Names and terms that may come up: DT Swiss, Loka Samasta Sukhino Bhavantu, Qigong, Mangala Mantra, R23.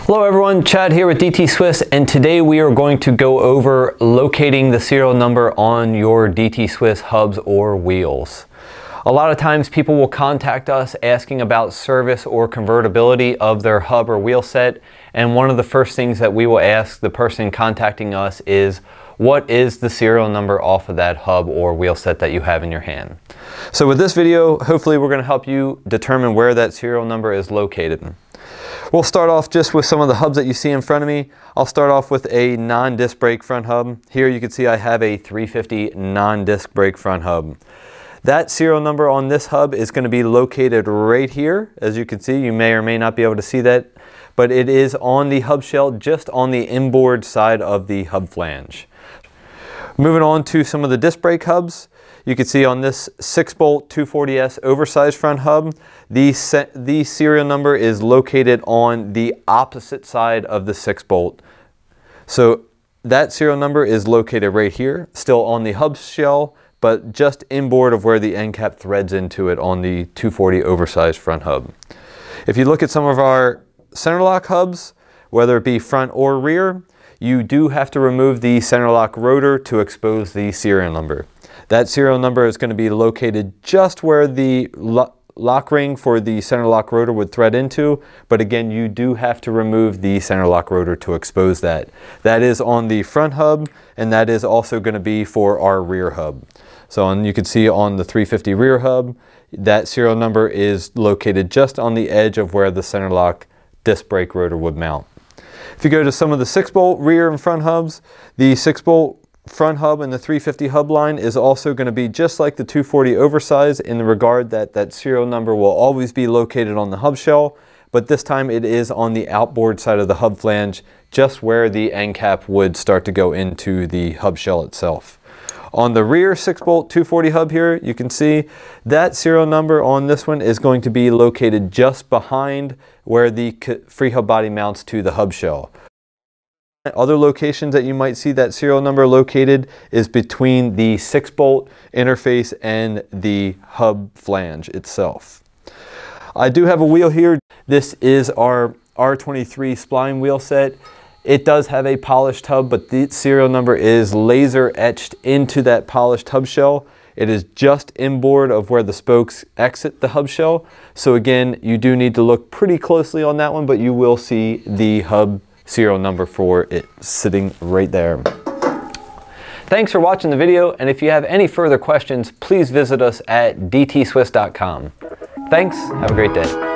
Hello everyone, Chad here with DT Swiss, and today we are going to go over locating the serial number on your DT Swiss hubs or wheels. A lot of times people will contact us asking about service or convertibility of their hub or wheel set, and one of the first things that we will ask the person contacting us is, what is the serial number off of that hub or wheel set that you have in your hand? So with this video, hopefully we're going to help you determine where that serial number is located. We'll start off just with some of the hubs that you see in front of me. I'll start off with a non-disc brake front hub. Here you can see I have a 350 non-disc brake front hub. That serial number on this hub is going to be located right here. As you can see, you may or may not be able to see that, but it is on the hub shell, just on the inboard side of the hub flange. Moving on to some of the disc brake hubs, you can see on this 6-bolt 240S oversized front hub, the serial number is located on the opposite side of the 6-bolt. So that serial number is located right here, still on the hub shell, but just inboard of where the end cap threads into it on the 240 oversized front hub. If you look at some of our centerlock hubs, whether it be front or rear, you do have to remove the centerlock rotor to expose the serial number. That serial number is going to be located just where the lock ring for the centerlock rotor would thread into, but again, you do have to remove the centerlock rotor to expose that. That is on the front hub, and that is also going to be for our rear hub. So you can see on the 350 rear hub, that serial number is located just on the edge of where the centerlock disc brake rotor would mount. If you go to some of the 6-bolt rear and front hubs, the 6-bolt front hub and the 350 hub line is also going to be just like the 240 oversized in the regard that that serial number will always be located on the hub shell, but this time it is on the outboard side of the hub flange, just where the end cap would start to go into the hub shell itself. On the rear 6-bolt 240 hub here, you can see that serial number on this one is going to be located just behind where the free hub body mounts to the hub shell. Other locations that you might see that serial number located is between the 6-bolt interface and the hub flange itself. I do have a wheel here. This is our R23 spline wheel set. It does have a polished hub, but the serial number is laser etched into that polished hub shell. It is just inboard of where the spokes exit the hub shell. So again, you do need to look pretty closely on that one, but you will see the hub serial number for it sitting right there. Thanks for watching the video, and if you have any further questions, please visit us at dtswiss.com. Thanks, have a great day.